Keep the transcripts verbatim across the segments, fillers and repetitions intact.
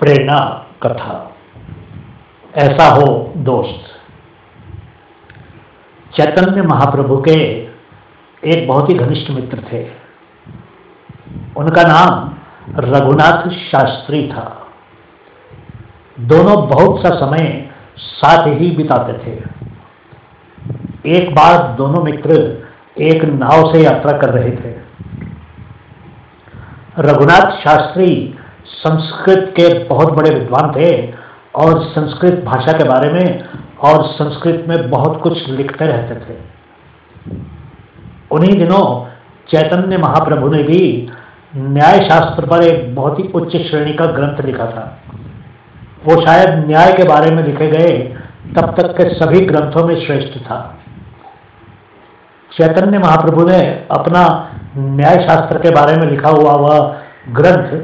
प्रेरणा कथा। ऐसा हो दोस्त, चैतन्य महाप्रभु के एक बहुत ही घनिष्ठ मित्र थे, उनका नाम रघुनाथ शास्त्री था। दोनों बहुत सा समय साथ ही बिताते थे। एक बार दोनों मित्र एक नाव से यात्रा कर रहे थे। रघुनाथ शास्त्री संस्कृत के बहुत बड़े विद्वान थे और संस्कृत भाषा के बारे में और संस्कृत में बहुत कुछ लिखते रहते थे। उन्हीं दिनों चैतन्य महाप्रभु ने भी न्यायशास्त्र पर एक बहुत ही उच्च श्रेणी का ग्रंथ लिखा था। वो शायद न्याय के बारे में लिखे गए तब तक के सभी ग्रंथों में श्रेष्ठ था। चैतन्य महाप्रभु ने अपना न्यायशास्त्र के बारे में लिखा हुआ वह ग्रंथ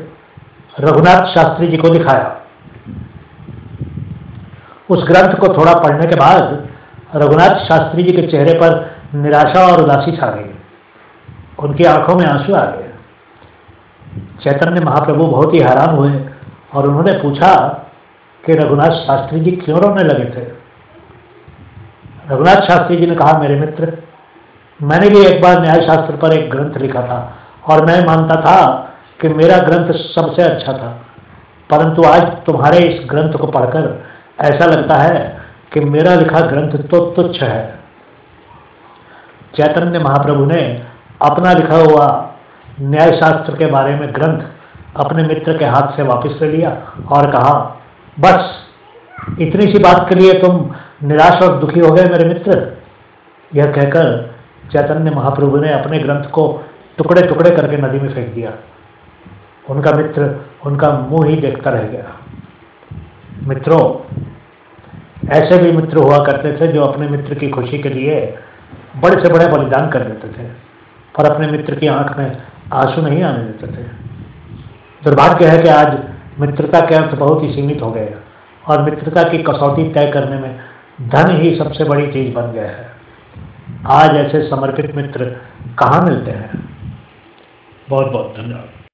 रघुनाथ शास्त्री जी को दिखाया। उस ग्रंथ को थोड़ा पढ़ने के बाद रघुनाथ शास्त्री जी के चेहरे पर निराशा और उदासी छा गई, उनकी आंखों में आंसू आ गए। चैतन्य महाप्रभु बहुत ही हैरान हुए और उन्होंने पूछा कि रघुनाथ शास्त्री जी क्यों रोने लगे थे। रघुनाथ शास्त्री जी ने कहा, मेरे मित्र, मैंने भी एक बार न्यायशास्त्र पर एक ग्रंथ लिखा था और मैं मानता था कि मेरा ग्रंथ सबसे अच्छा था, परंतु आज तुम्हारे इस ग्रंथ को पढ़कर ऐसा लगता है कि मेरा लिखा ग्रंथ तो तुच्छ है। चैतन्य महाप्रभु ने अपना लिखा हुआ न्यायशास्त्र के बारे में ग्रंथ अपने मित्र के हाथ से वापस ले लिया और कहा, बस इतनी सी बात के लिए तुम निराश और दुखी हो गए मेरे मित्र। यह कहकर चैतन्य महाप्रभु ने अपने ग्रंथ को टुकड़े टुकड़े करके नदी में फेंक दिया। उनका मित्र उनका मुंह ही देखता रह गया। मित्रों, ऐसे भी मित्र हुआ करते थे जो अपने मित्र की खुशी के लिए बड़े से बड़े बलिदान कर देते थे पर अपने मित्र की आंख में आंसू नहीं आने देते थे। दुर्भाग्य है कि आज मित्रता के अर्थ बहुत ही सीमित हो गए और मित्रता की कसौटी तय करने में धन ही सबसे बड़ी चीज बन गया है। आज ऐसे समर्पित मित्र कहाँ मिलते हैं। बहुत बहुत धन्यवाद।